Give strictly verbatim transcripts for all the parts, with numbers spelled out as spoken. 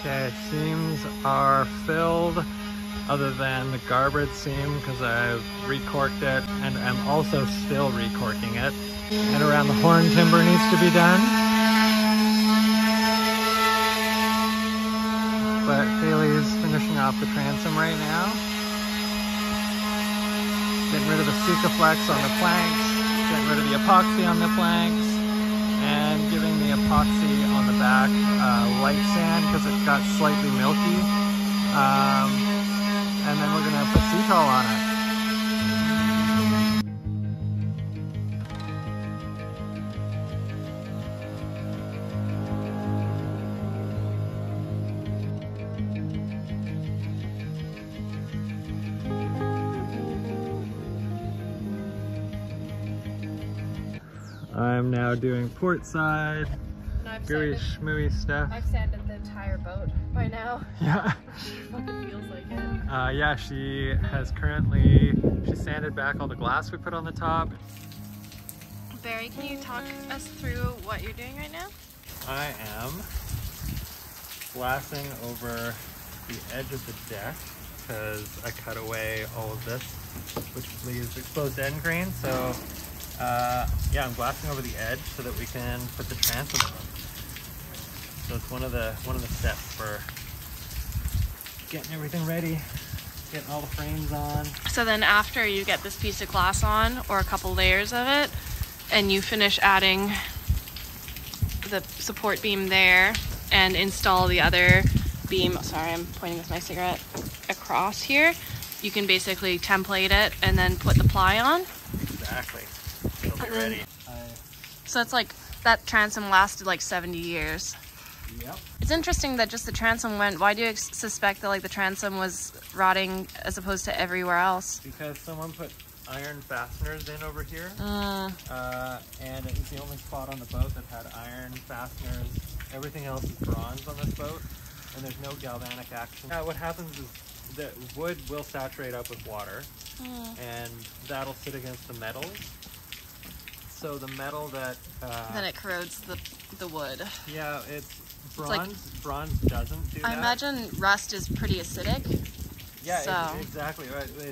Okay, seams are filled other than the garboard seam because I've recorked it and I'm also still recorking it. And around the horn timber needs to be done. But Haley's finishing off the transom right now. Getting rid of the Sikaflex on the planks, getting rid of the epoxy on the planks, and giving the epoxy on the back uh, light sand because it got slightly milky. Um, and then we're gonna put Cetol on it. I'm now doing port side, gooey schmooey stuff. I've sanded the entire boat by now. Yeah. It fucking feels like it. Uh, yeah, she has currently, she sanded back all the glass we put on the top. Barry, can you talk us through what you're doing right now? I am glassing over the edge of the deck because I cut away all of this, which leaves exposed end grain, so Uh, yeah, I'm glassing over the edge so that we can put the transom on. So it's one of the one of the steps for getting everything ready, getting all the frames on. So then after you get this piece of glass on, or a couple layers of it, and you finish adding the support beam there and install the other beam, sorry, I'm pointing with my cigarette, across here, you can basically template it and then put the ply on. Exactly. Ready. So it's like that transom lasted like seventy years. Yep. It's interesting that just the transom went. Why do you suspect that like the transom was rotting as opposed to everywhere else? Because someone put iron fasteners in over here, uh. Uh, and it was the only spot on the boat that had iron fasteners. Everything else is bronze on this boat, and there's no galvanic action. Now what happens is that wood will saturate up with water, uh. and that'll sit against the metals. So the metal that uh, then it corrodes the the wood. Yeah, it's bronze. It's like, bronze doesn't do I that. I imagine rust is pretty acidic. Yeah, so. it, exactly.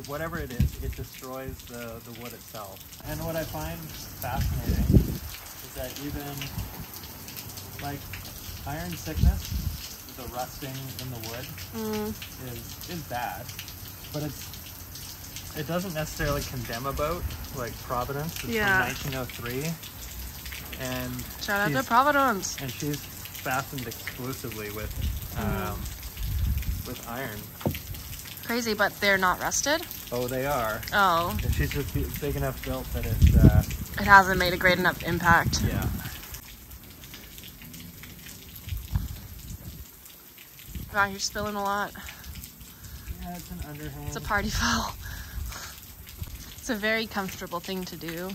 Whatever it is, it destroys the the wood itself. And what I find fascinating is that even like iron sickness, the rusting in the wood mm. is is bad, but it's. It doesn't necessarily condemn a boat, like Providence. It's yeah. from nineteen oh three. And shout out to Providence. And she's fastened exclusively with um, mm. with iron. Crazy, but they're not rusted? Oh, they are. Oh. And she's just big enough built that it... Uh, it hasn't made a great enough impact. Yeah. Wow, you're spilling a lot. Yeah, it's an underhand. It's a party foul. It's a very comfortable thing to do,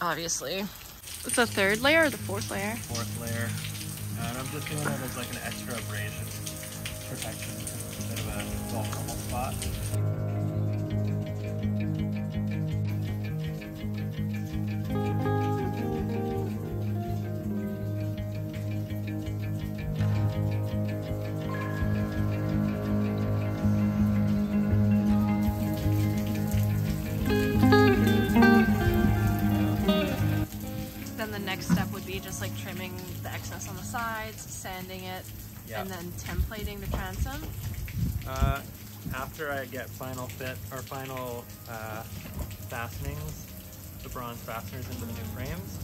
obviously. It's the third layer or the fourth layer? Fourth layer. Uh, and I'm just doing it as like an extra abrasion protection. It's a bit of a vulnerable spot. Just like trimming the excess on the sides, sanding it, yep. and then templating the transom. Uh, after I get final fit or final uh, fastenings, the bronze fasteners into the new frames,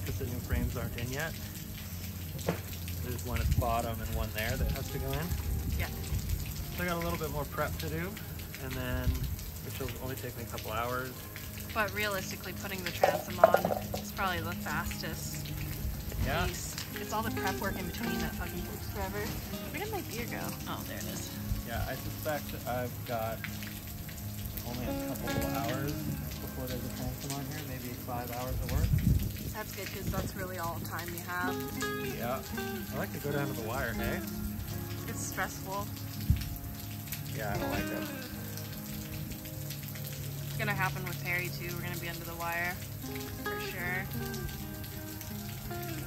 because the new frames aren't in yet. There's one at the bottom and one there that has to go in. Yeah. So I got a little bit more prep to do, and then which will only take me a couple hours. But realistically, putting the transom on is probably the fastest yeah. piece. It's all the prep work in between that fucking takes forever. Where did my beer go? Oh, there it is. Yeah, I suspect I've got only a couple of hours before there's a transom on here. Maybe five hours of work. That's good, because that's really all the time you have. Yeah. I like to go down to the wire, hey? It's stressful. Yeah, I don't like it. Gonna happen with Perry too. We're gonna be under the wire for sure.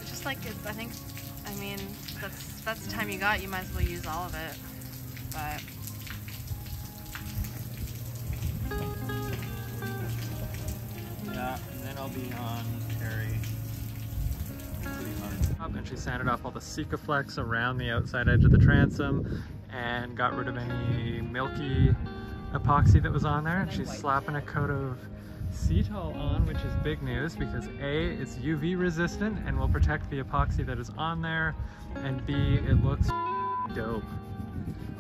It's just like, it's, I think mean, that's that's the time you got. You might as well use all of it. But yeah, and then I'll be on Terry pretty hard. Top Country sanded off all the Sikaflex around the outside edge of the transom and got rid of any milky epoxy that was on there. And she's slapping a coat of Cetol on, which is big news because A, it's U V resistant and will protect the epoxy that is on there, and B, it looks dope.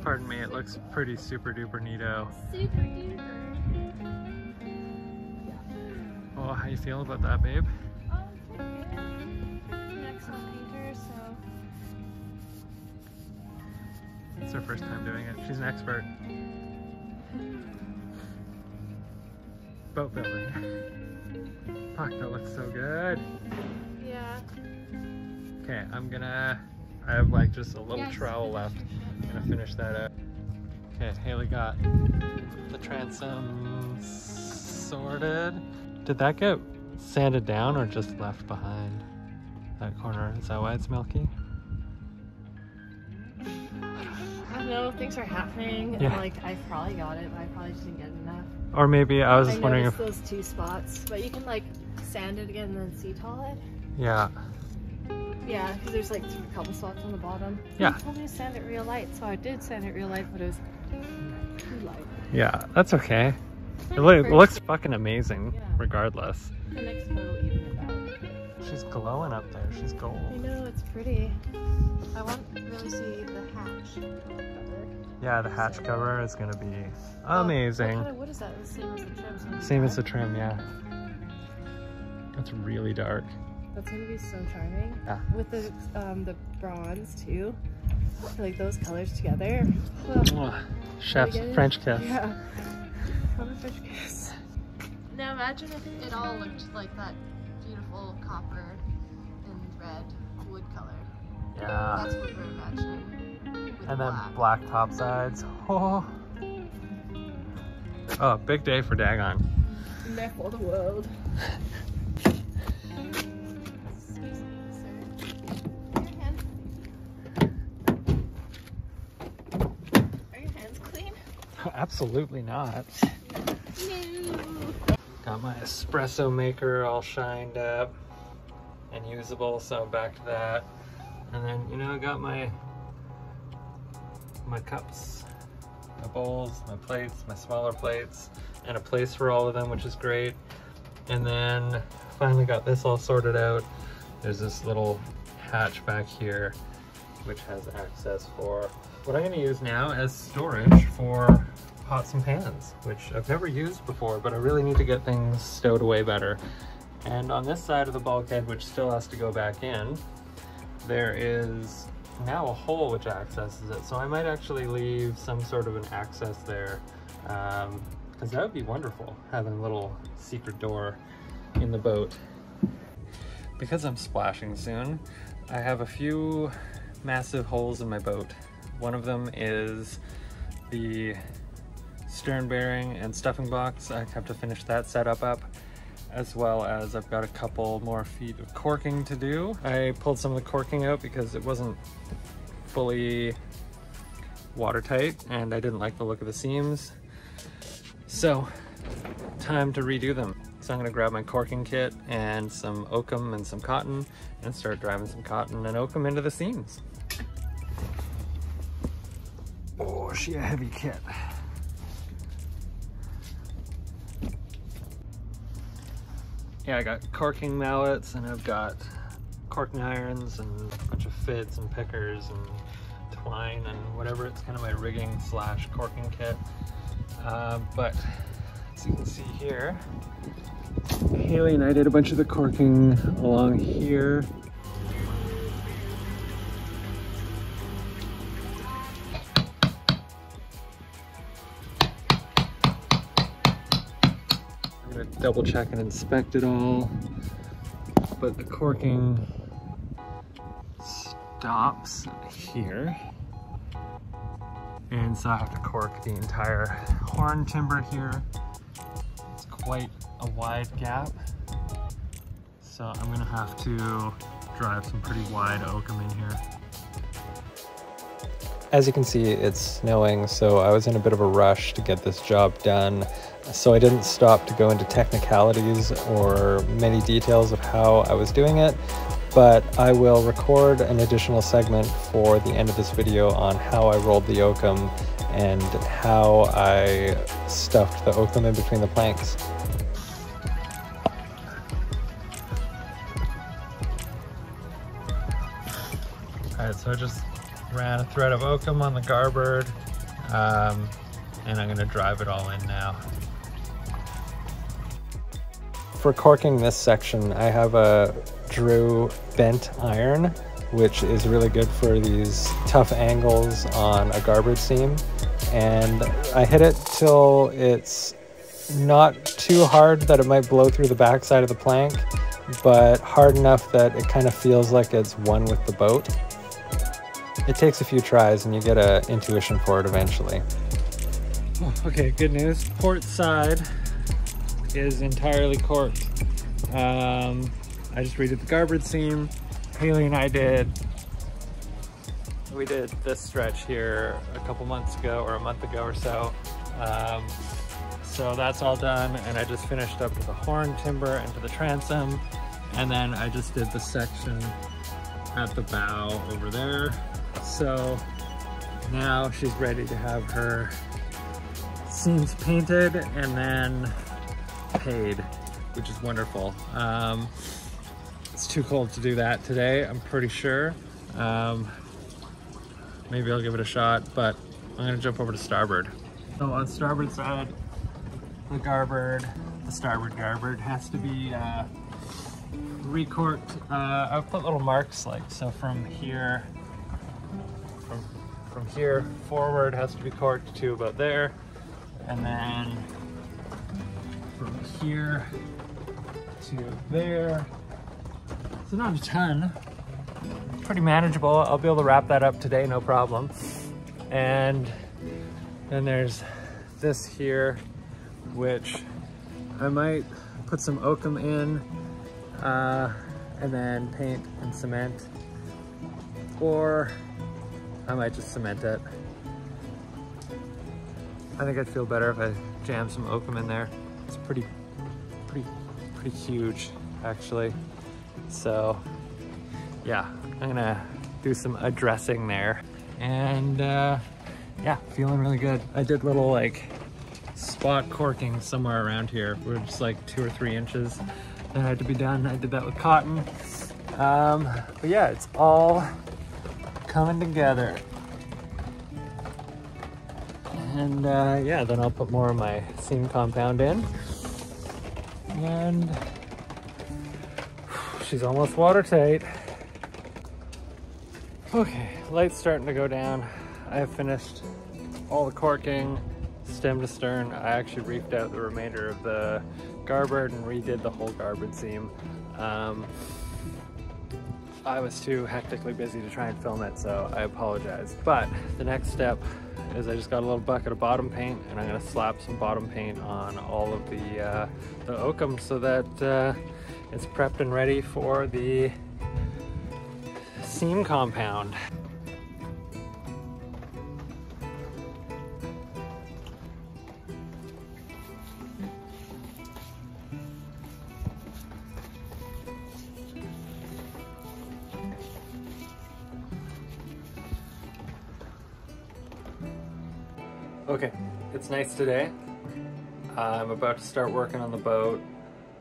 Pardon me, it looks pretty super duper neato. Super duper. Well, how you feel about that, babe? Oh, I'm an excellent painter, so... It's her first time doing it. She's an expert. Boat building. Fuck, that looks so good. Yeah. Okay, I'm gonna... I have like just a little yes. trowel left. I'm gonna finish that up. Okay, Haley got the transom sorted. Did that get sanded down or just left behind that corner? Is that why it's milky? I don't know, things are happening. Yeah. Like, I probably got it, but I probably just didn't get enough. Or maybe I was I just wondering if those two spots, but you can like sand it again and then Cetol it. Yeah. Yeah, because there's like a couple spots on the bottom. Yeah. You told me to sand it real light, so I did sand it real light, but it was too light. Yeah, that's okay. It, lo it looks fucking amazing, yeah. Regardless. The next photo even about. She's glowing up there. She's gold. I know, it's pretty. I want to really see the hatch cover. Yeah, the hatch cover is gonna be amazing. Well, what kind of wood is that? The same as the trim. So same as the trim, yeah. That's really dark. That's gonna be so charming. Yeah. With the um, the bronze too, like those colors together. Well, chef's French kiss. Yeah, I'm a French kiss. Now imagine if it all looked like that beautiful copper and red wood color. Yeah. That's what we're imagining. And black. Then black top sides. Oh. Oh, big day for Dagon. Neck all the world. Absolutely not. No. Got my espresso maker all shined up and usable, so back to that. And then, you know, I got my my cups, my bowls, my plates, my smaller plates, and a place for all of them, which is great. And then finally got this all sorted out. There's this little hatch back here, which has access for what I'm going to use now as storage for pots and pans, which I've never used before, but I really need to get things stowed away better. And on this side of the bulkhead, which still has to go back in, there is now a hole which accesses it. So I might actually leave some sort of an access there, um, because that would be wonderful, having a little secret door in the boat. Because I'm splashing soon, I have a few massive holes in my boat. One of them is the stern bearing and stuffing box. I have to finish that setup up, as well as I've got a couple more feet of corking to do. I pulled some of the corking out because it wasn't fully watertight and I didn't like the look of the seams. So time to redo them. So I'm gonna grab my corking kit and some oakum and some cotton and start driving some cotton and oakum into the seams. Oh, she a heavy kit. Yeah, I got corking mallets and I've got corking irons and a bunch of fids and pickers and twine and whatever. It's kind of my rigging slash corking kit. Uh, but as you can see here, Haley and I did a bunch of the corking along here. Double check and inspect it all, but the corking stops here, and so I have to cork the entire horn timber here. It's quite a wide gap, so I'm gonna have to drive some pretty wide oakum in here. As you can see, it's snowing, so I was in a bit of a rush to get this job done, so I didn't stop to go into technicalities or many details of how I was doing it, but I will record an additional segment for the end of this video on how I rolled the oakum and how I stuffed the oakum in between the planks. Alright, so I just ran a thread of oakum on the garboard, um, and I'm going to drive it all in now. For corking this section, I have a Drew bent iron, which is really good for these tough angles on a garboard seam. And I hit it till it's not too hard that it might blow through the backside of the plank, but hard enough that it kind of feels like it's one with the boat. It takes a few tries and you get an intuition for it eventually. Okay, good news. Port side is entirely corked. Um, I just redid the garboard seam. Haley and I did, we did this stretch here a couple months ago or a month ago or so. Um, so that's all done. And I just finished up with the horn timber and to the transom. And then I just did the section at the bow over there. So now she's ready to have her seams painted and then paid, which is wonderful. Um, it's too cold to do that today, I'm pretty sure. Um, maybe I'll give it a shot, but I'm gonna jump over to starboard. So on starboard side, the garboard, the starboard garboard has to be uh, recorked. Uh, I've put little marks like, so from here, From, from here forward has to be corked to about there, and then from here to there. So not a ton, pretty manageable. I'll be able to wrap that up today, no problem. And then there's this here, which I might put some oakum in uh, and then paint and cement, or I might just cement it. I think I'd feel better if I jammed some oakum in there. It's pretty, pretty, pretty huge, actually. So, yeah, I'm gonna do some addressing there. And uh, yeah, feeling really good. I did little like spot corking somewhere around here. We're just like two or three inches that had to be done. I did that with cotton. Um, but yeah, it's all coming together. And uh, yeah, then I'll put more of my seam compound in. And she's almost watertight. Okay, light's starting to go down. I have finished all the corking, stem to stern. I actually reefed out the remainder of the garboard and redid the whole garboard seam. Um, I was too hectically busy to try and film it, so I apologize. But the next step is I just got a little bucket of bottom paint, and I'm gonna slap some bottom paint on all of the, uh, the oakum so that uh, it's prepped and ready for the seam compound. Okay, it's nice today. I'm about to start working on the boat.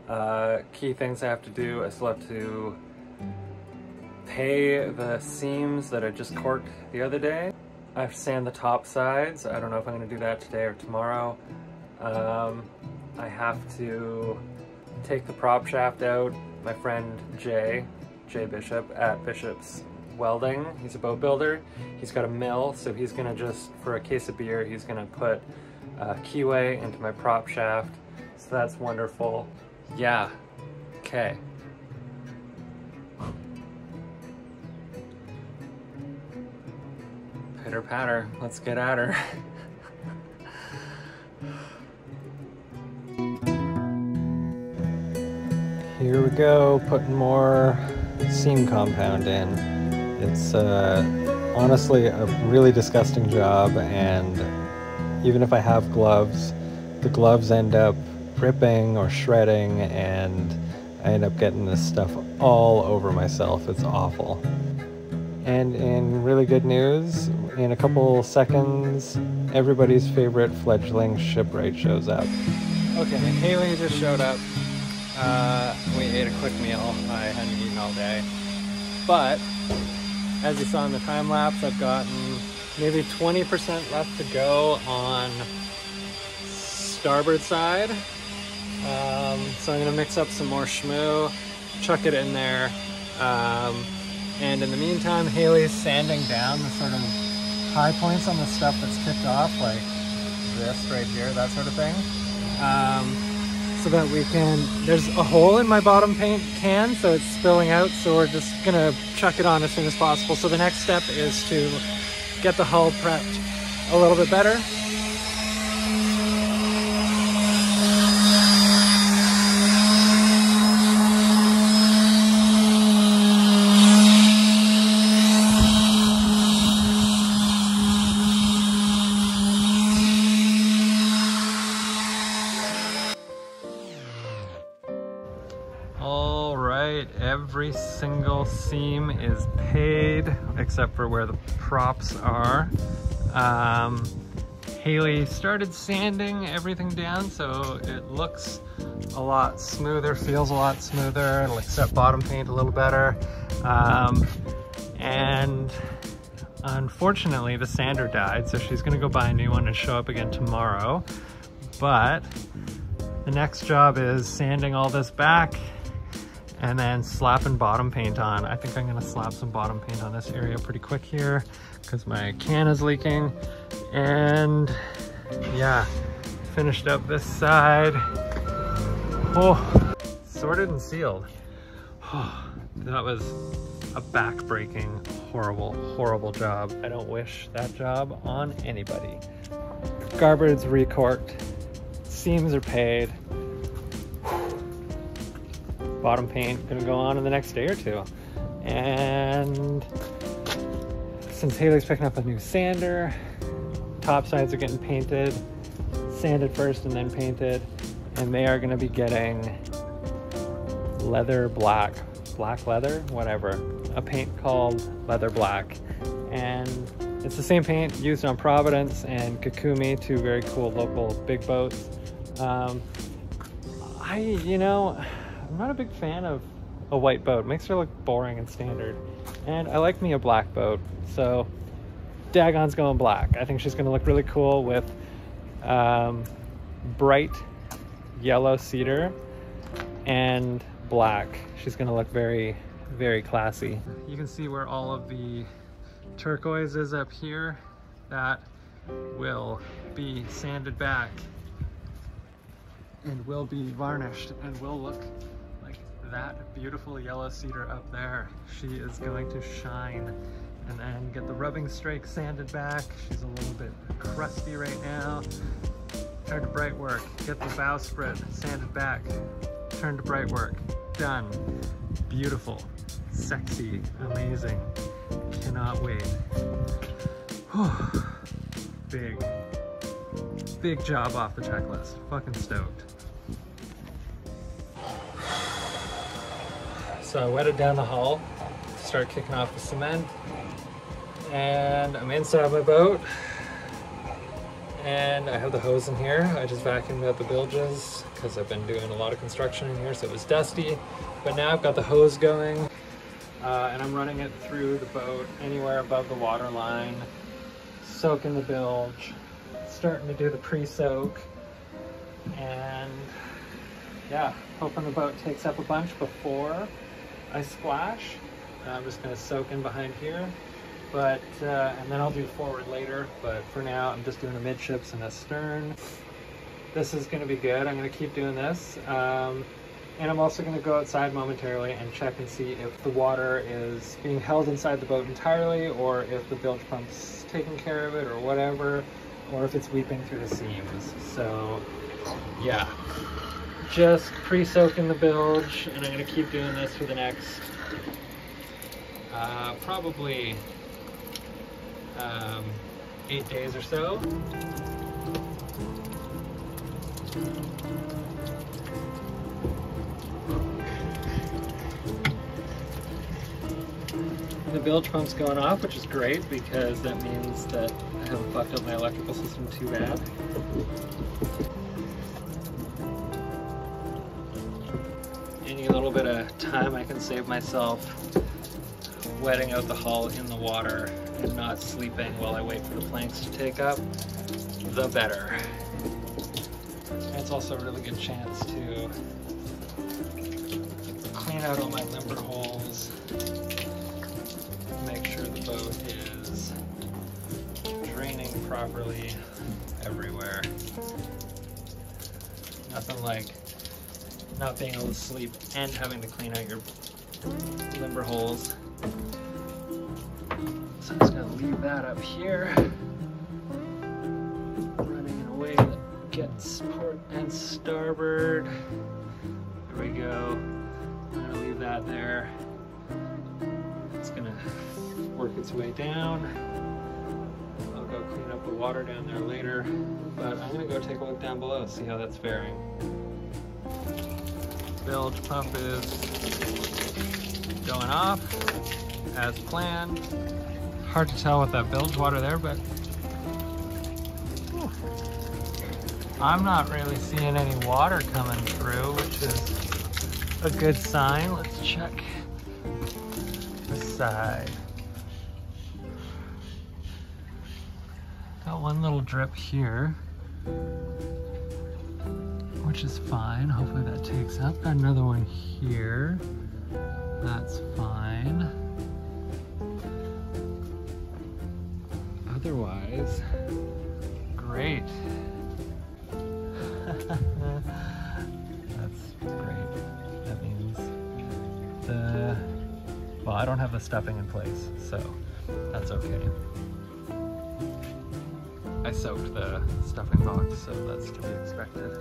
Uh, key things I have to do, I still have to pay the seams that I just corked the other day. I have to sand the top sides. I don't know if I'm gonna do that today or tomorrow. Um, I have to take the prop shaft out. My friend Jay, Jay Bishop at Bishop's Welding, he's a boat builder, he's got a mill, so he's gonna just, for a case of beer, he's gonna put uh, keyway into my prop shaft, so that's wonderful. Yeah, okay. Pitter patter, let's get at her. Here we go, putting more seam compound in. It's uh, honestly a really disgusting job, and even if I have gloves, the gloves end up ripping or shredding, and I end up getting this stuff all over myself. It's awful. And in really good news, in a couple seconds, everybody's favorite fledgling shipwright shows up. Okay, Haley just showed up. Uh, we ate a quick meal. I hadn't eaten all day. But, as you saw in the time lapse, I've gotten maybe twenty percent left to go on starboard side. Um, so I'm gonna mix up some more shmoo, chuck it in there. Um, And in the meantime, Haley's sanding down the sort of high points on the stuff that's tipped off, like this right here, that sort of thing. Um, so that we can, there's a hole in my bottom paint can, so it's spilling out, so we're just gonna chuck it on as soon as possible. So the next step is to get the hull prepped a little bit better. Every single seam is paid, except for where the props are. Um, Haley started sanding everything down, so it looks a lot smoother, feels a lot smoother, it'll accept bottom paint a little better. Um, and unfortunately, the sander died, so she's gonna go buy a new one and show up again tomorrow. But the next job is sanding all this back and then slapping bottom paint on. I think I'm gonna slap some bottom paint on this area pretty quick here because my can is leaking. And yeah, finished up this side. Oh, sorted and sealed. Oh, that was a back-breaking, horrible, horrible job. I don't wish that job on anybody. Garbage recorked, seams are paid. Bottom paint gonna go on in the next day or two. And since Haley's picking up a new sander, top sides are getting painted, sanded first and then painted, and they are gonna be getting leather black, black leather, whatever, a paint called leather black. And it's the same paint used on Providence and Kakumi, two very cool local big boats. Um, I, you know, I'm not a big fan of a white boat. It makes her look boring and standard. And I like me a black boat. So Dagon's going black. I think she's gonna look really cool with um, bright yellow cedar and black. She's gonna look very, very classy. You can see where all of the turquoise is up here. That will be sanded back and will be varnished and will look that beautiful yellow cedar up there. She is going to shine. And then get the rubbing streak sanded back. She's a little bit crusty right now. Turn to bright work. Get the bowsprit sanded back. Turn to bright work. Done. Beautiful. Sexy. Amazing. Cannot wait. Whew. Big, big job off the checklist. Fucking stoked. So I wetted down the hull to start kicking off the cement, and I'm inside my boat, and I have the hose in here. I just vacuumed out the bilges because I've been doing a lot of construction in here, so it was dusty, but now I've got the hose going, uh, and I'm running it through the boat anywhere above the water line, soaking the bilge, starting to do the pre-soak, and yeah, hoping the boat takes up a bunch before I splash. Uh, I'm just gonna soak in behind here, but uh, and then I'll do forward later, but for now I'm just doing a midships and a stern. This is gonna be good. I'm gonna keep doing this. Um, and I'm also gonna go outside momentarily and check and see if the water is being held inside the boat entirely, or if the bilge pump's taking care of it or whatever, or if it's weeping through the seams. So yeah, just pre-soaking the bilge, and I'm gonna keep doing this for the next uh, probably um, eight days or so. The bilge pump's going off, which is great because that means that I haven't fucked up my electrical system too bad. Any little bit of time I can save myself wetting out the hull in the water and not sleeping while I wait for the planks to take up, the better. And it's also a really good chance to clean out all my limber holes, make sure the boat is draining properly everywhere. Nothing like not being able to sleep and having to clean out your limber holes. So I'm just going to leave that up here, running in a way that gets port and starboard. There we go. I'm going to leave that there. It's going to work its way down. I'll go clean up the water down there later, but I'm going to go take a look down below, see how that's faring. Bilge pump is going off as planned. Hard to tell with that bilge water there, but whew, I'm not really seeing any water coming through, which is a good sign. Let's check this side. Got one little drip here, which is fine. Hopefully that takes up. Got another one here. That's fine. Otherwise, great. That's great. That means the, well, I don't have the stuffing in place, so that's okay. I soaked the stuffing box, so that's to be expected.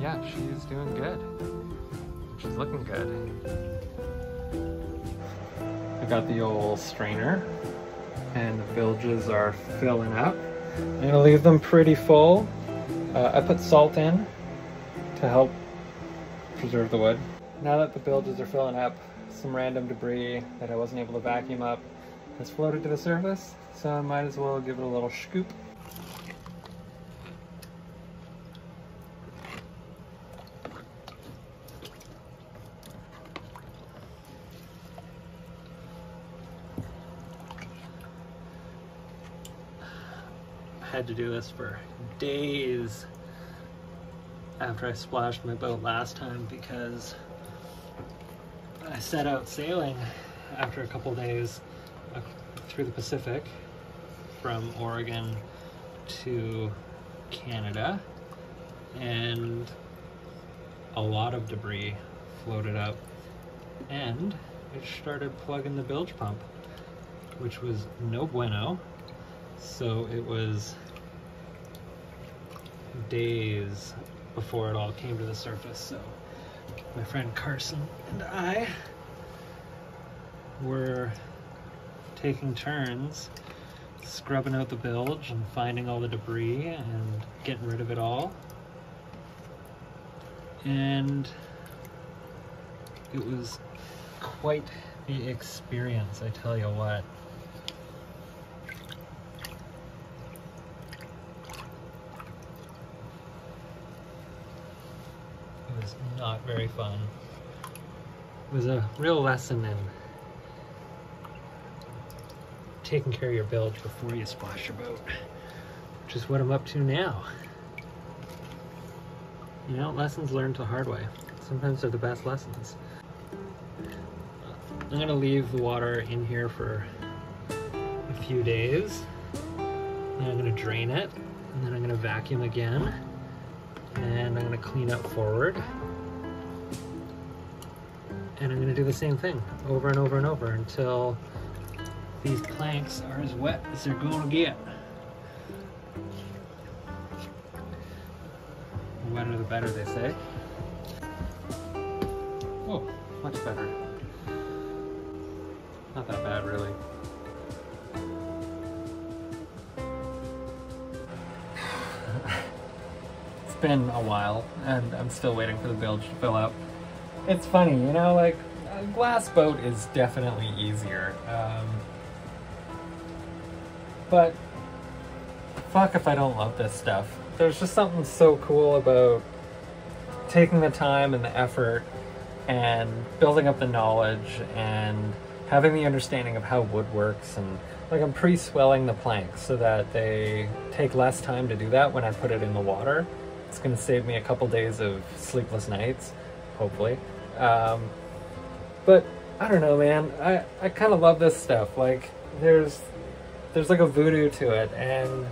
Yeah, she's doing good. She's looking good. I got the old strainer, and the bilges are filling up. I'm gonna leave them pretty full. Uh, I put salt in to help preserve the wood. Now that the bilges are filling up, some random debris that I wasn't able to vacuum up has floated to the surface, so I might as well give it a little scoop. I had to do this for days after I splashed my boat last time because I set out sailing after a couple days through the Pacific from Oregon to Canada, and a lot of debris floated up, and it started plugging the bilge pump, which was no bueno. So it was days before it all came to the surface. So my friend Carson and I were taking turns scrubbing out the bilge and finding all the debris and getting rid of it all. And it was quite the experience, I tell you what. It was not very fun. It was a real lesson in taking care of your bilge before you splash your boat, which is what I'm up to now. You know, lessons learned the hard way. Sometimes they're the best lessons. I'm going to leave the water in here for a few days, and I'm going to drain it, and then I'm going to vacuum again, and I'm going to clean up forward, and I'm going to do the same thing over and over and over until these planks are as wet as they're going to get. The wetter the better, they say. Oh, much better. Not that bad, really. been a while, and I'm still waiting for the bilge to fill up. It's funny, you know, like, a glass boat is definitely easier. Um, but, fuck if I don't love this stuff. There's just something so cool about taking the time and the effort and building up the knowledge and having the understanding of how wood works. And like, I'm pre-swelling the planks so that they take less time to do that when I put it in the water. It's gonna save me a couple days of sleepless nights, hopefully. Um, but I don't know, man, I, I kind of love this stuff. Like, there's, there's like a voodoo to it, and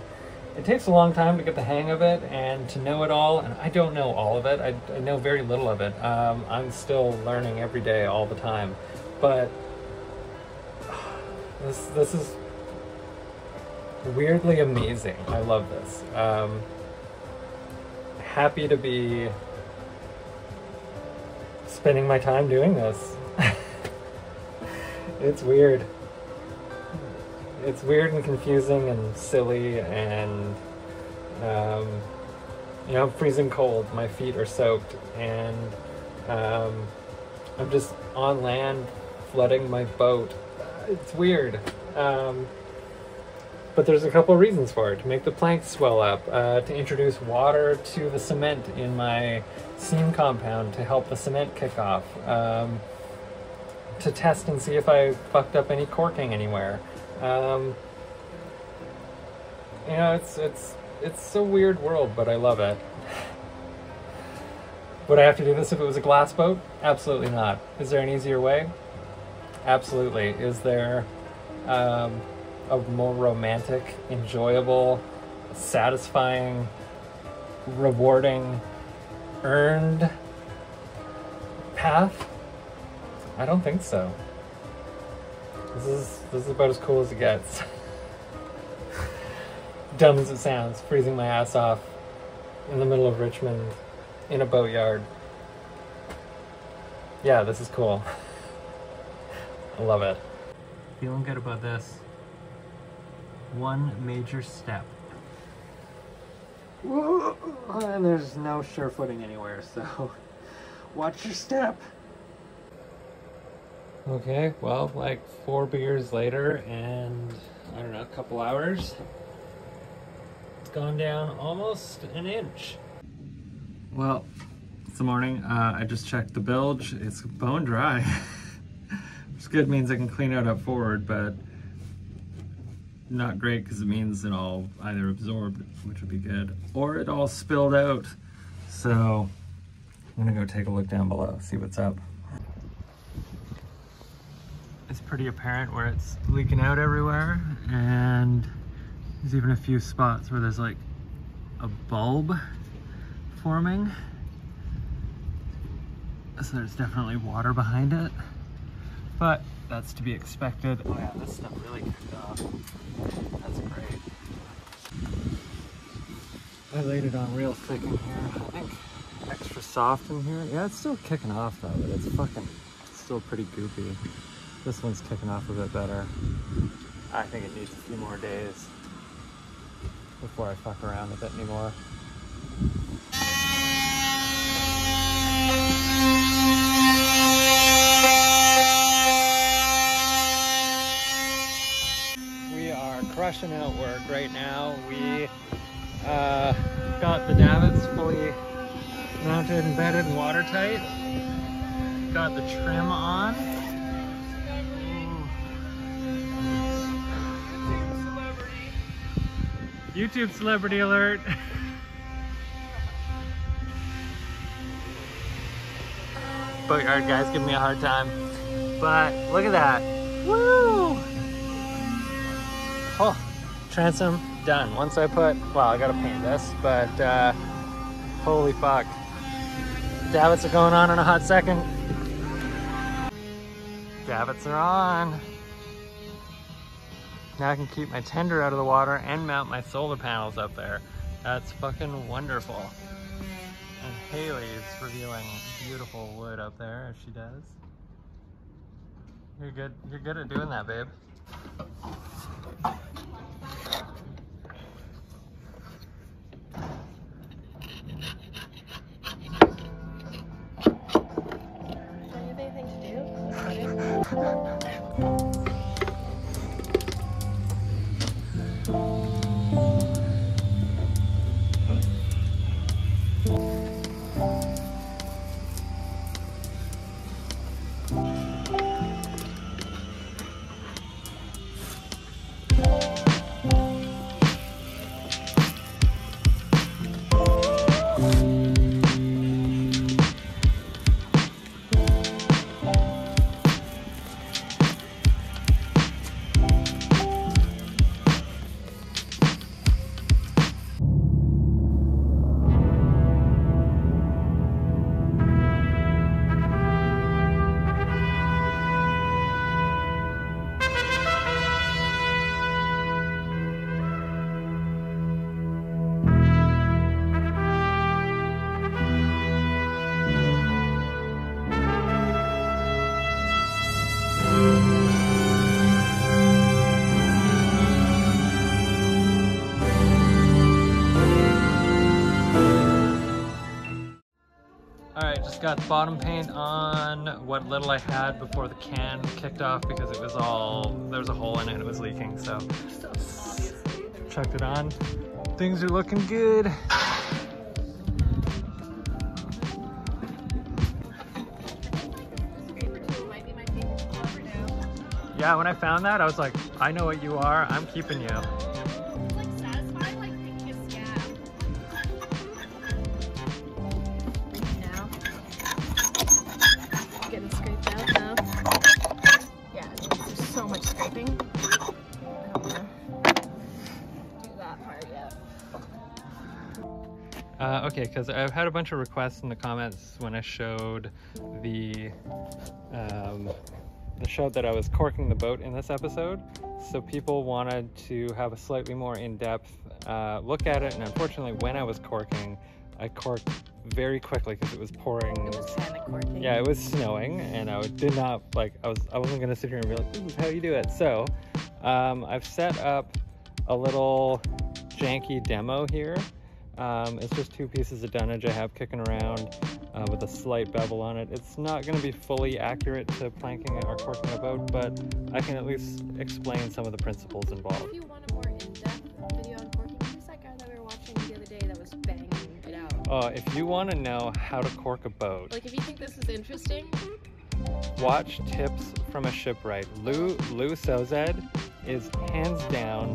it takes a long time to get the hang of it and to know it all, and I don't know all of it. I, I know very little of it. Um, I'm still learning every day, all the time. But this this is weirdly amazing. I love this. Um, happy to be spending my time doing this. It's weird. It's weird and confusing and silly and, um, you know, I'm freezing cold. My feet are soaked, and um, I'm just on land flooding my boat. It's weird. Um, but there's a couple reasons for it. To make the planks swell up, uh, to introduce water to the cement in my seam compound to help the cement kick off, um, to test and see if I fucked up any corking anywhere. Um, you know, it's, it's, it's a weird world, but I love it. Would I have to do this if it was a glass boat? Absolutely not. Is there an easier way? Absolutely. Is there, um, a more romantic, enjoyable, satisfying, rewarding, earned path? I don't think so. This is, this is about as cool as it gets. Dumb as it sounds, freezing my ass off in the middle of Richmond in a boatyard. Yeah, this is cool. I love it. Feeling good about this. One major step. Whoa, and there's no sure footing anywhere, so watch your step. Okay, well, like four beers later and, I don't know, a couple hours, it's gone down almost an inch. Well, it's the morning. Uh, I just checked the bilge. It's bone dry. Which good means I can clean out up forward, but not great because it means it all either absorbed, which would be good, or it all spilled out. So I'm gonna go take a look down below, see what's up. It's pretty apparent where it's leaking out everywhere, and there's even a few spots where there's like a bulb forming. So there's definitely water behind it, but that's to be expected. Oh yeah, this stuff really kicked off. That's great. I laid it on real thick in here. I think extra soft in here. Yeah, it's still kicking off though, but it's fucking it's still pretty goopy. This one's kicking off a bit better. I think it needs a few more days before I fuck around with it anymore. We are crushing out work right now. We uh, got the davits fully mounted and bedded and watertight. Got the trim on. YouTube celebrity alert. Boatyard guys give me a hard time. But look at that. Woo! Oh, transom done. Once I put, well, I gotta paint this, but uh, holy fuck. Davits are going on in a hot second. Davits are on. Now I can keep my tender out of the water and mount my solar panels up there. That's fucking wonderful. And Haley is revealing beautiful wood up there, as she does. You're good. You're good at doing that, babe. just got the bottom paint on what little I had before the can kicked off because it was all, there was a hole in it and it was leaking, so chucked it on. Things are looking good. Yeah, when I found that, I was like, I know what you are, I'm keeping you. Uh, okay, because I've had a bunch of requests in the comments when I showed the um, the showed that I was corking the boat in this episode. So people wanted to have a slightly more in-depth uh, look at it, and unfortunately, when I was corking, I corked very quickly because it was pouring. It was kind of corking. Yeah, it was snowing, and I did not like. I was I wasn't gonna sit here and be like, "This is how you do it." So um, I've set up a little janky demo here. Um, it's just two pieces of dunnage I have kicking around uh, with a slight bevel on it. It's not going to be fully accurate to planking or corking a boat, but I can at least explain some of the principles involved. If you want a more in-depth video on corking, who's that guy that we were watching the other day that was banging it out? Uh, if you want to know how to cork a boat. Like, if you think this is interesting. Watch Tips from a Shipwright. Lou, Lou Sozad is hands down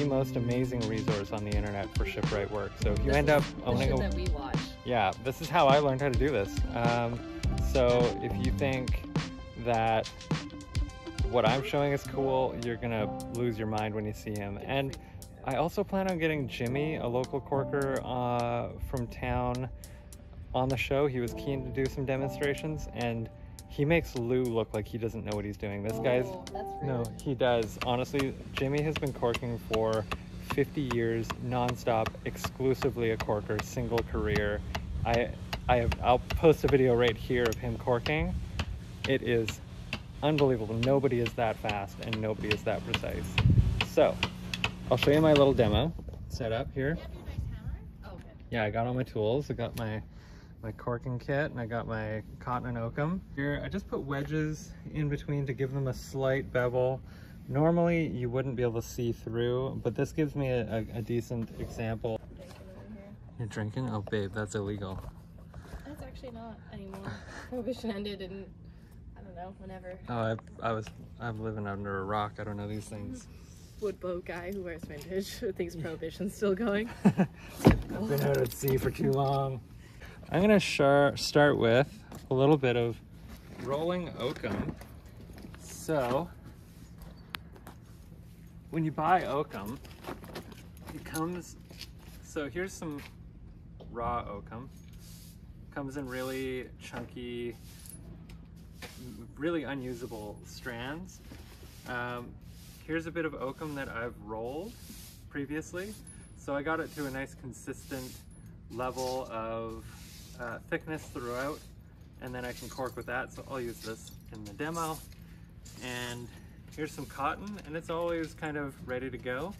the most amazing resource on the internet for shipwright work. So if you this end up owning a, that we watch. Yeah, this is how I learned how to do this. Um, so if you think that what I'm showing is cool, you're gonna lose your mind when you see him. And I also plan on getting Jimmy, a local corker uh, from town, on the show. He was keen to do some demonstrations, and he makes Lou look like he doesn't know what he's doing. This guy's, oh, that's rude. No, he does. Honestly, Jimmy has been corking for fifty years, nonstop, exclusively a corker, single career. I, I have, I'll post a video right here of him corking. It is unbelievable. Nobody is that fast and nobody is that precise. So, I'll show you my little demo set up here. Do you have your nice hammer? Oh, okay. Yeah, I got all my tools. I got my. my corking kit, and I got my cotton and oakum. Here, I just put wedges in between to give them a slight bevel. Normally, you wouldn't be able to see through, but this gives me a, a, a decent example. I'm drinking over here. You're drinking? Oh, babe, that's illegal. That's actually not anymore. Prohibition ended in, I don't know, whenever. Oh, I, I was, I'm living under a rock. I don't know these things. Wood boat guy who wears vintage who thinks Prohibition's still going. I've been out at sea for too long. I'm going to start with a little bit of rolling oakum. So, when you buy oakum, it comes, so here's some raw oakum. It comes in really chunky, really unusable strands. Um, here's a bit of oakum that I've rolled previously. So I got it to a nice consistent level of Uh, thickness throughout, and then I can cork with that, so I'll use this in the demo. And here's some cotton, and it's always kind of ready to go.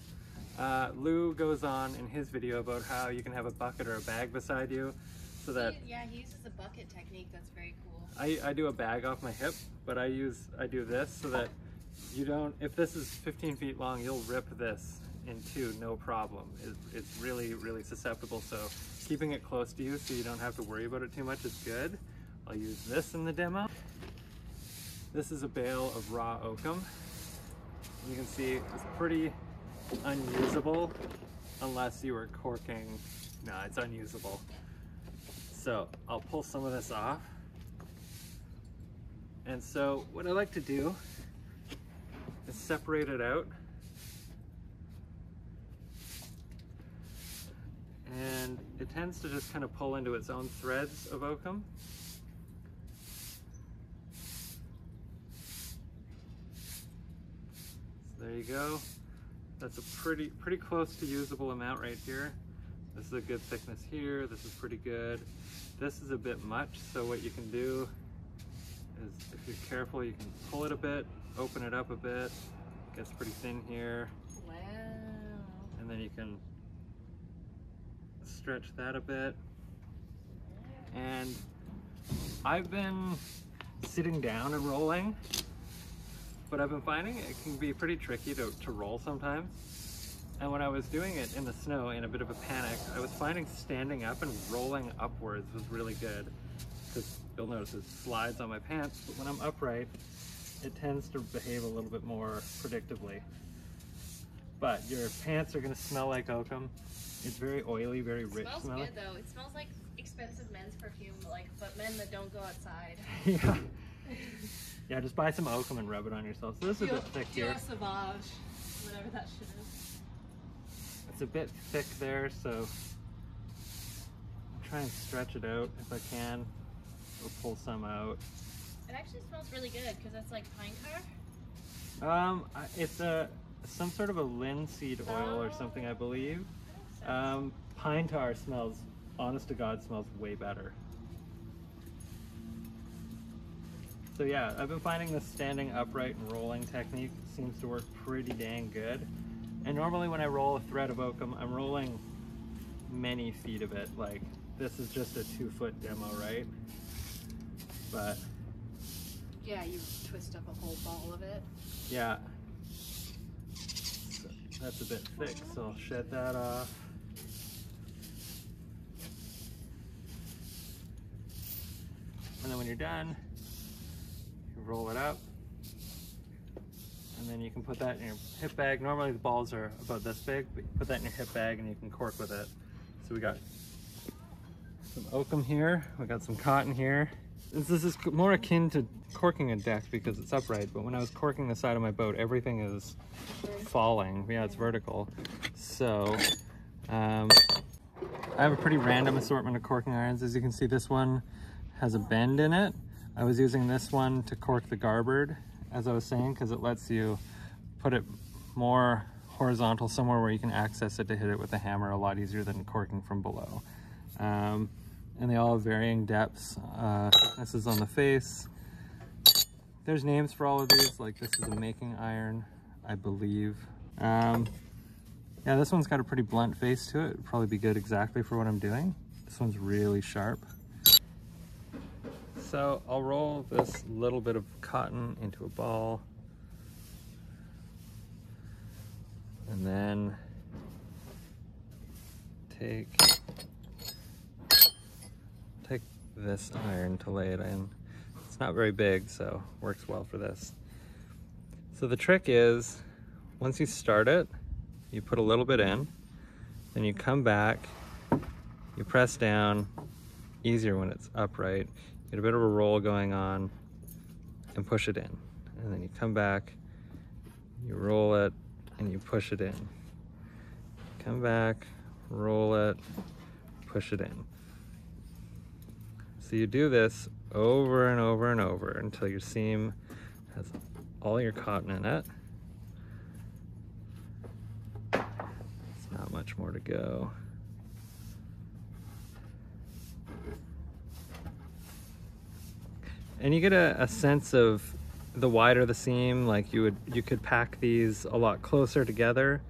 Uh, Lou goes on in his video about how you can have a bucket or a bag beside you, so that he, yeah he uses a bucket technique that's very cool. I, I do a bag off my hip, but I use I do this so that you don't, if this is fifteen feet long, you'll rip this in two, no problem. It, it's really, really susceptible, so keeping it close to you so you don't have to worry about it too much is good. I'll use this in the demo. This is a bale of raw oakum. You can see it's pretty unusable unless you were corking. No, it's unusable. So I'll pull some of this off. And so what I like to do is separate it out. And it tends to just kind of pull into its own threads of oakum. So there you go. That's a pretty pretty close to usable amount right here. This is a good thickness here. This is pretty good. This is a bit much, so what you can do is, if you're careful, you can pull it a bit, open it up a bit. It gets pretty thin here. Wow. And then you can stretch that a bit, and I've been sitting down and rolling, but I've been finding it can be pretty tricky to, to roll sometimes. And when I was doing it in the snow in a bit of a panic, I was finding standing up and rolling upwards was really good, because you'll notice it slides on my pants, but when I'm upright, it tends to behave a little bit more predictably. But your pants are gonna smell like oakum. It's very oily, very rich smell. It smells good though. It smells like expensive men's perfume, like, but men that don't go outside. Yeah. Yeah, just buy some oakum and rub it on yourself. So this is a bit thick here. Sauvage, whatever that shit is. It's a bit thick there, so I'll try and stretch it out if I can. We'll pull some out. It actually smells really good because that's like pine tar. Um, it's a some sort of a linseed oil oh. or something, I believe. I um, pine tar smells, honest to God, smells way better. So yeah, I've been finding this standing upright and rolling technique seems to work pretty dang good. And normally when I roll a thread of oakum, I'm rolling many feet of it. Like, this is just a two foot demo, right? But yeah, you twist up a whole ball of it. Yeah. So that's a bit thick, so I'll shed that off. And then when you're done, roll it up, and then you can put that in your hip bag. Normally the balls are about this big, but you put that in your hip bag and you can cork with it. So we got some oakum here, we got some cotton here. This, this is more akin to corking a deck because it's upright, but when I was corking the side of my boat, everything is falling. Yeah, it's vertical. So um, I have a pretty random assortment of corking irons. As you can see, this one has a bend in it. I was using this one to cork the garboard, as I was saying, because it lets you put it more horizontal, somewhere where you can access it to hit it with a hammer a lot easier than corking from below. Um, and they all have varying depths. Uh, this is on the face. There's names for all of these, like this is a making iron, I believe. Um, yeah, this one's got a pretty blunt face to it. It'd probably be good exactly for what I'm doing. This one's really sharp. So I'll roll this little bit of cotton into a ball, and then take, take this iron to lay it in. It's not very big, so works well for this. So the trick is, once you start it, you put a little bit in, then you come back, you press down, easier when it's upright. Get a bit of a roll going on and push it in. And then you come back, you roll it, and you push it in. Come back, roll it, push it in. So you do this over and over and over until your seam has all your cotton in it. It's not much more to go. And you get a, a sense of the wider the seam, like you would, you could pack these a lot closer together,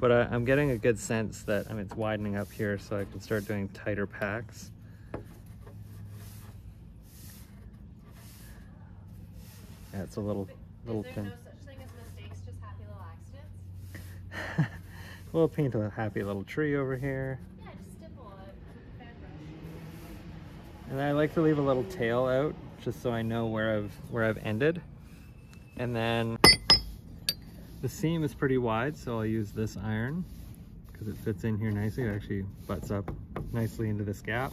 but I, I'm getting a good sense that, I mean, it's widening up here, so I can start doing tighter packs. Yeah, it's a little, little thin. Is there no such thing as mistakes, just happy little accidents? We'll paint a happy little tree over here. Yeah, just stipple it with a fan brush. And I like to leave a little tail out, just so I know where I've where I've ended. And then the seam is pretty wide, so I'll use this iron because it fits in here nicely. It actually butts up nicely into this gap.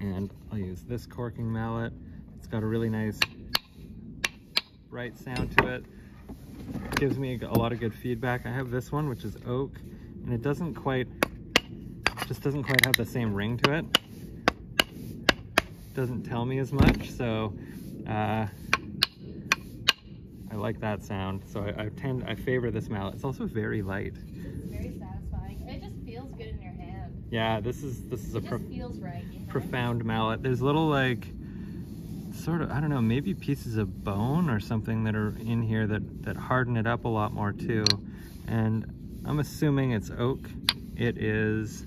And I'll use this corking mallet. It's got a really nice bright sound to it. It gives me a lot of good feedback. I have this one, which is oak, and it doesn't quite, just doesn't quite have the same ring to it. Doesn't tell me as much, so uh, I like that sound. So I, I tend, I favor this mallet. It's also very light. It's very satisfying. It just feels good in your hand. Yeah, this is this is it a pro feels right, you know? profound mallet. There's little like sort of I don't know, maybe pieces of bone or something that are in here that that harden it up a lot more too. And I'm assuming it's oak. It is.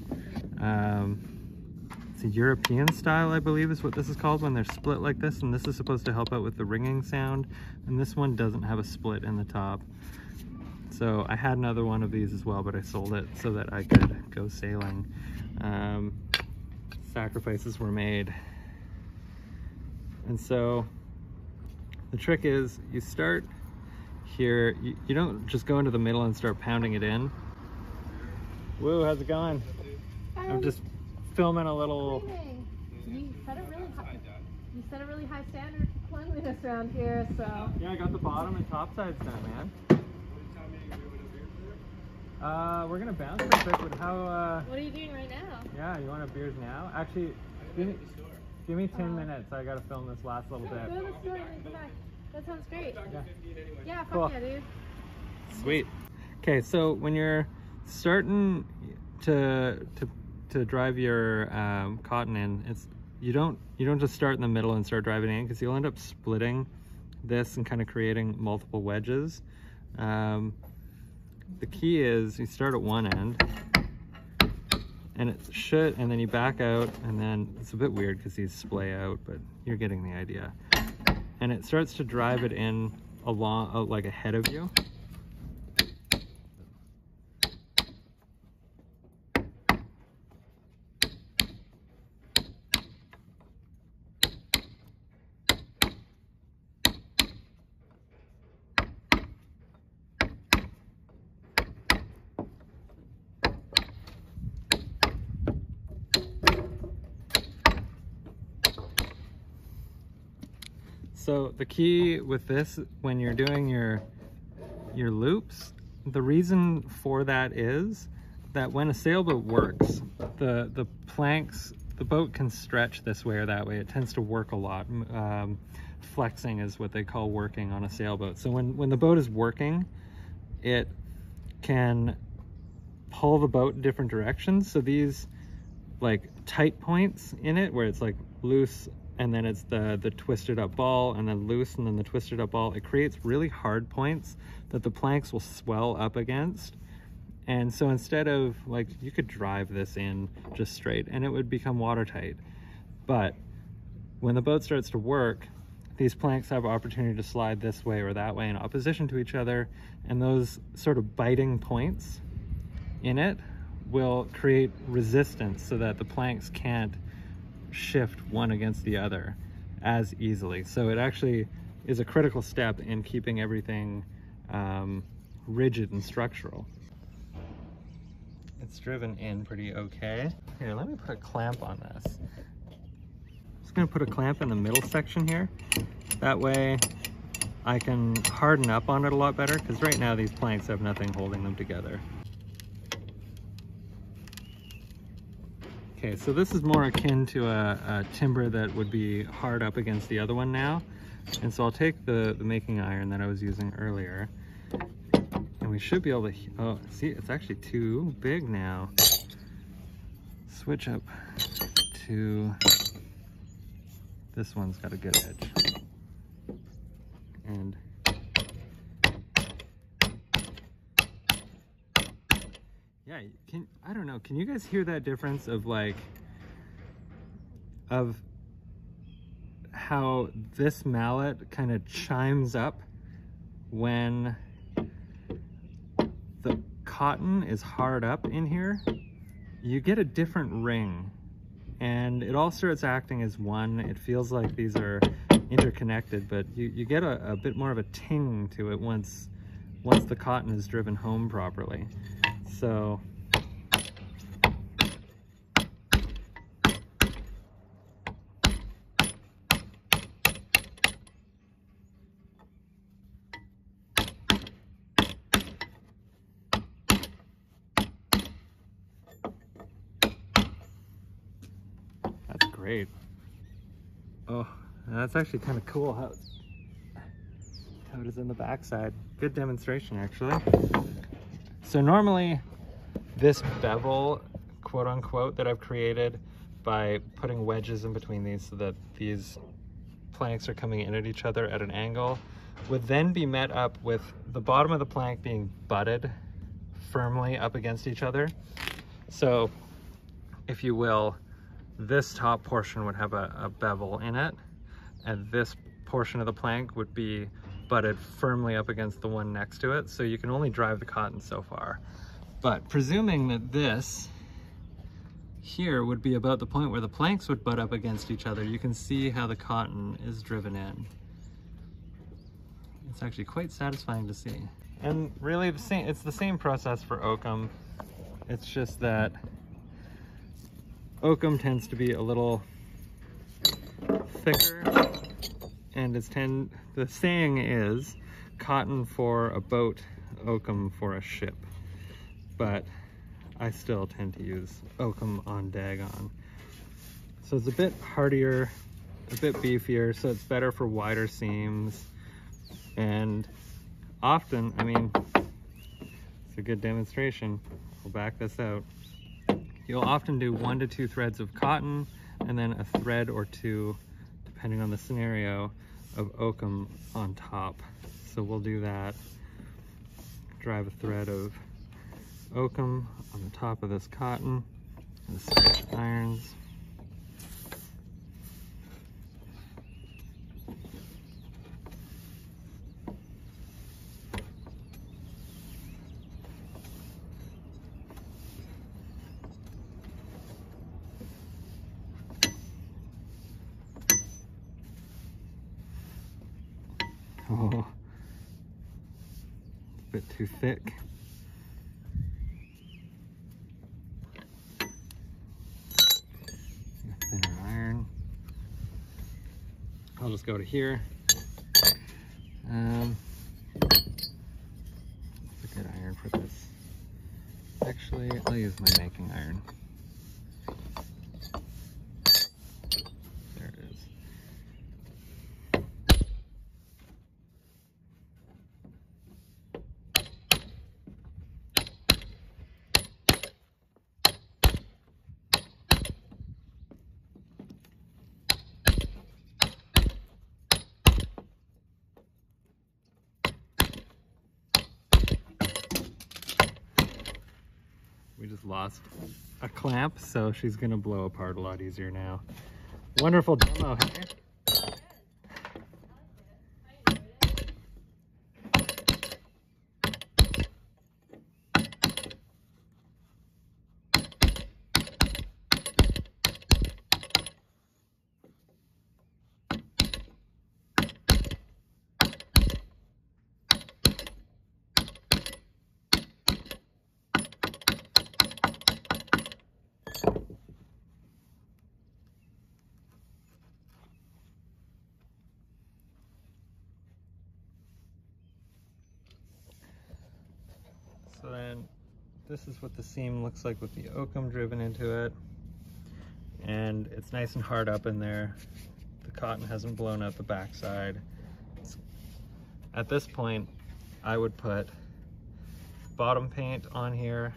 Um, It's a European style, I believe, is what this is called when they're split like this, and this is supposed to help out with the ringing sound, and this one doesn't have a split in the top. So I had another one of these as well, but I sold it so that I could go sailing. Um, sacrifices were made. And so the trick is you start here, you, you don't just go into the middle and start pounding it in. Whoa, how's it going? Um, I'm just filming a little. You set a really high, you set a really high standard for cleanliness around here, so. Yeah, I got the bottom and top sides done, man. Uh, we're gonna bounce real quick with how, uh... What are you doing right now? Yeah, you want a beers now? Actually, give me, give me ten uh, minutes. I gotta film this last little no, bit. Go to the store and come back. That sounds great. Yeah, yeah fuck cool. yeah, dude. Sweet. Okay, so when you're starting to to to drive your um, cotton in, it's you don't you don't just start in the middle and start driving in, because you'll end up splitting this and kind of creating multiple wedges. Um, The key is you start at one end and it should, and then you back out, and then it's a bit weird because these splay out, but you're getting the idea. And it starts to drive it in along, uh, like ahead of you. So the key with this, when you're doing your your loops, the reason for that is that when a sailboat works, the the planks, the boat can stretch this way or that way. It tends to work a lot. Um, flexing is what they call working on a sailboat. So when, when the boat is working, it can pull the boat in different directions. So these like tight points in it where it's like loose, and then it's the, the twisted up ball, and then loose, and then the twisted up ball. It creates really hard points that the planks will swell up against. And so instead of, like, you could drive this in just straight and it would become watertight. But when the boat starts to work, these planks have opportunity to slide this way or that way in opposition to each other. And those sort of biting points in it will create resistance so that the planks can't shift one against the other as easily. So it actually is a critical step in keeping everything um, rigid and structural. It's driven in pretty okay. Here, let me put a clamp on this. I'm just gonna put a clamp in the middle section here. That way I can harden up on it a lot better, because right now these planks have nothing holding them together. Okay, so this is more akin to a, a timber that would be hard up against the other one now. And so I'll take the, the making iron that I was using earlier, and we should be able to, oh, see, it's actually too big now. Switch up to, this one's got a good edge. And yeah, can, I don't know, can you guys hear that difference of like, of how this mallet kind of chimes up when the cotton is hard up in here? You get a different ring, and it all starts acting as one. It feels like these are interconnected, but you, you get a, a bit more of a ting to it once, once the cotton is driven home properly. So that's great. Oh, that's actually kind of cool how, how it is in the backside. Good demonstration, actually. So normally this bevel, quote unquote, that I've created by putting wedges in between these so that these planks are coming in at each other at an angle, would then be met up with the bottom of the plank being butted firmly up against each other. So if you will, this top portion would have a, a bevel in it, and this portion of the plank would be butted firmly up against the one next to it, so you can only drive the cotton so far. But presuming that this here would be about the point where the planks would butt up against each other, you can see how the cotton is driven in. It's actually quite satisfying to see. And really the same, it's the same process for oakum. It's just that oakum tends to be a little thicker, and it's ten, the saying is cotton for a boat, oakum for a ship. But I still tend to use oakum on Dagon. So it's a bit hardier, a bit beefier, so it's better for wider seams. And often, I mean, it's a good demonstration. We'll back this out. You'll often do one to two threads of cotton and then a thread or two, depending on the scenario, of oakum on top. So we'll do that. Drive a thread of oakum on the top of this cotton and stretch irons. Oh, it's a bit too thick. Thinner iron. I'll just go to here. Um, that's a good iron for this. Actually, I'll use my making iron. Lost a clamp, so she's gonna blow apart a lot easier now. Wonderful demo, hey? So then this is what the seam looks like with the oakum driven into it. And it's nice and hard up in there. The cotton hasn't blown out the backside. At this point, I would put bottom paint on here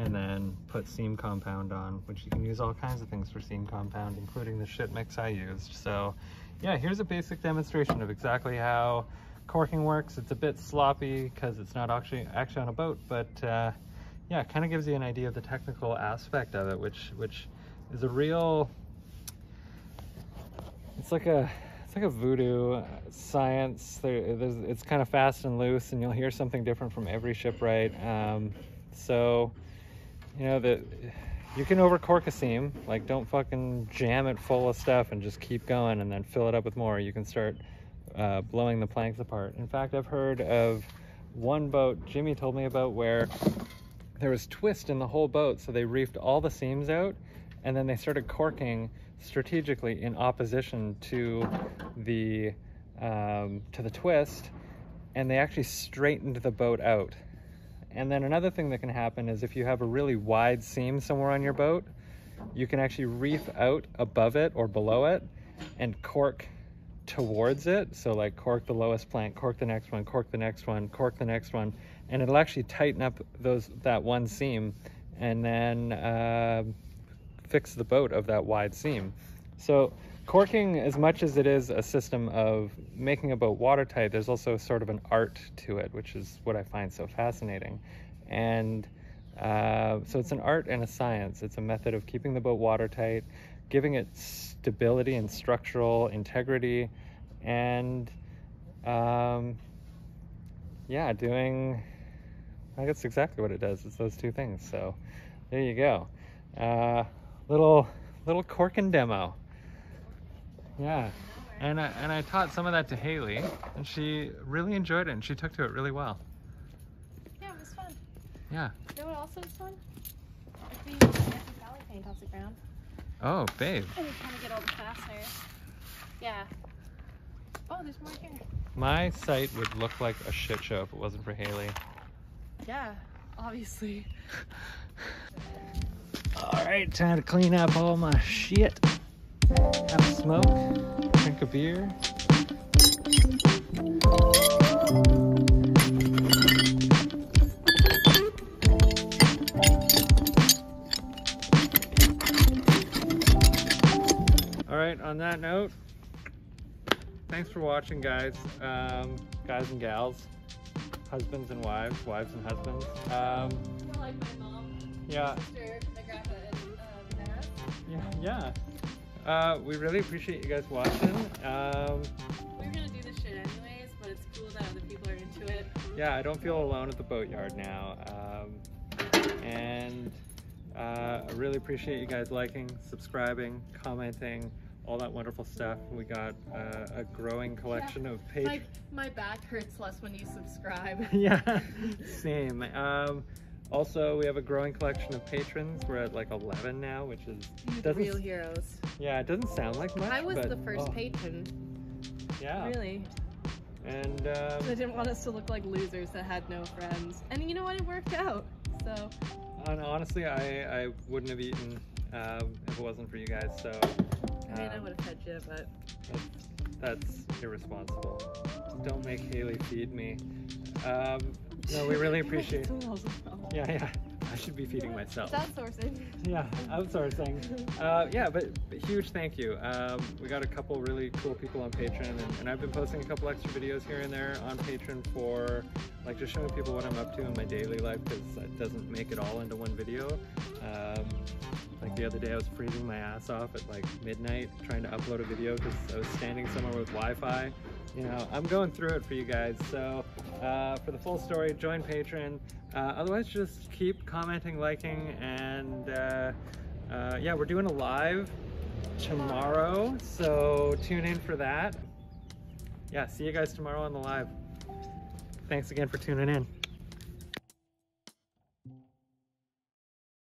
and then put seam compound on, which you can use all kinds of things for seam compound, including the shit mix I used. So yeah, here's a basic demonstration of exactly how corking works. It's a bit sloppy because it's not actually actually on a boat, but uh, yeah, it kind of gives you an idea of the technical aspect of it, which which is a real, it's like a it's like a voodoo science. There, there's, it's kind of fast and loose, and you'll hear something different from every shipwright. Um, so you know that you can over cork a seam. Like, don't fucking jam it full of stuff and just keep going and then fill it up with more. You can start Uh, blowing the planks apart. In fact, I've heard of one boat Jimmy told me about where there was twist in the whole boat, so they reefed all the seams out and then they started corking strategically in opposition to the um, to the twist, and they actually straightened the boat out. And then another thing that can happen is if you have a really wide seam somewhere on your boat, you can actually reef out above it or below it and cork towards it. So like cork the lowest plank, cork the next one, cork the next one, cork the next one, and it'll actually tighten up those that one seam and then uh, fix the boat of that wide seam. So corking, as much as it is a system of making a boat watertight, there's also sort of an art to it, which is what I find so fascinating. And Uh, so it's an art and a science. It's a method of keeping the boat watertight, giving it stability and structural integrity, and um, yeah, doing, I think that's exactly what it does. It's those two things. So there you go. Uh, little little corking demo. Yeah. And I, and I taught some of that to Haley, and she really enjoyed it, and she took to it really well. Yeah, it was fun. Yeah. You know what also was fun? If we get some valley paint off the ground. Oh, babe. And we kind of get all the fasteners. Yeah. Oh, there's more here. My site would look like a shit show if it wasn't for Haley. Yeah, obviously. All right, time to clean up all my shit. Have a smoke. Drink a beer. All right, on that note, thanks for watching, guys, um, guys and gals, husbands and wives, wives and husbands. Um, like my mom, yeah. My sister, my grandpa, and uh, Dad. Yeah. Yeah. Uh, we really appreciate you guys watching. Um, we were gonna do this shit anyways, but it's cool that other people are into it. Yeah, I don't feel alone at the boatyard now. Um, and uh, I really appreciate you guys liking, subscribing, commenting, all that wonderful stuff. We got uh, a growing collection yeah. of pages. My, my back hurts less when you subscribe. Yeah, same. Um, Also, we have a growing collection of patrons. We're at like eleven now, which is the real heroes. Yeah, it doesn't sound like much. I was but, the first oh. patron. Yeah. Really. And um, I didn't want us to look like losers that had no friends. And you know what? It worked out. So. And honestly, I I wouldn't have eaten um, if it wasn't for you guys. So. I mean, um, I would have fed you, but. That's, that's irresponsible. Just don't make Haley feed me. Um, No, we really appreciate it. Yeah, yeah. I should be feeding myself. It's outsourcing. Yeah, outsourcing. Uh, yeah, but, but huge thank you. Um, we got a couple really cool people on Patreon, and, and I've been posting a couple extra videos here and there on Patreon for, like, just showing people what I'm up to in my daily life, because it doesn't make it all into one video. Um, like the other day, I was freezing my ass off at like midnight trying to upload a video because I was standing somewhere with Wi-Fi. You know, I'm going through it for you guys. So uh, for the full story, join Patreon. Uh, otherwise, just keep commenting, liking, and uh, uh, yeah, we're doing a live tomorrow. So tune in for that. Yeah, see you guys tomorrow on the live. Thanks again for tuning in.